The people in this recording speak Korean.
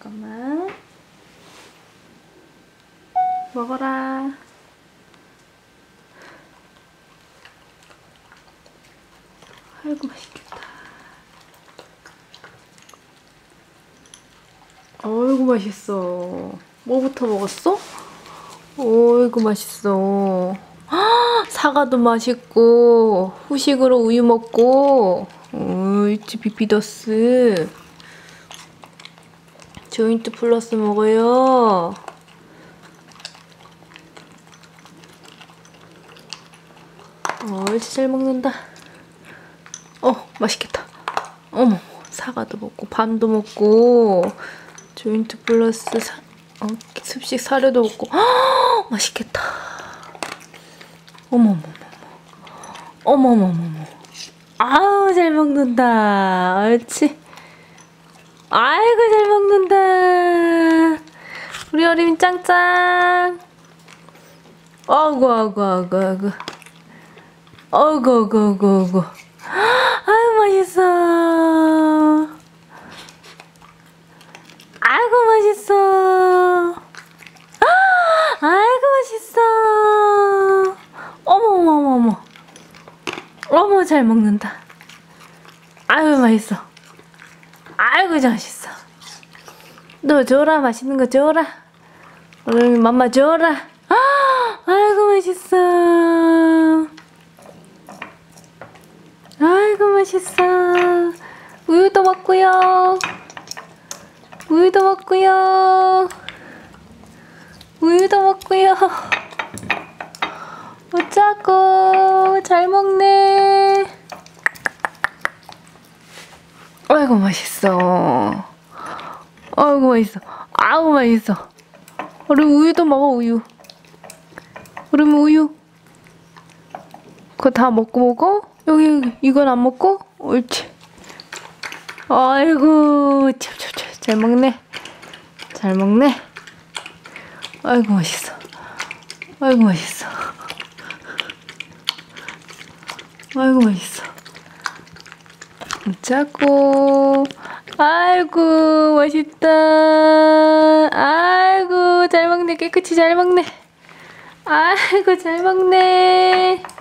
잠깐만. 먹어라. 아이고, 맛있겠다. 어이구, 맛있어. 뭐부터 먹었어? 어이구, 맛있어. 사과도 맛있고, 후식으로 우유 먹고, 어이치, 비피더스 조인트 플러스 먹어요. 어이치, 잘 먹는다. 맛있겠다. 어머, 사과도 먹고, 밤도 먹고, 조인트 플러스 습식 사료도 먹고, 맛있겠다. 어머머머머. 아우, 잘 먹는다. 옳지. 아이고, 잘 먹는다. 우리 어린이 짱짱. 어구. 아유, 맛있어. 아이고, 맛있어. 아이고, 맛있어. 어머, 잘 먹는다. 아유, 맛있어. 아이고, 맛있어. 너 줘라, 맛있는 거 줘라. 우리 맘마 줘라. 아이고, 맛있어. 아이고, 맛있어. 우유도 먹고요. 어쩌고, 잘 먹네. 아이고, 맛있어. 아우, 맛있어. 우리 우유도 먹어, 우유. 그러면 우유. 그거 다 먹고 먹어? 여기, 이건 안 먹고? 옳지. 아이고, 참. 잘 먹네. 아이고, 맛있어. 짜고. 아이고, 맛있다. 아이고, 잘 먹네. 깨끗이 잘 먹네. 아이고, 잘 먹네.